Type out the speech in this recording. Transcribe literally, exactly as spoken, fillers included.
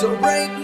Don't break.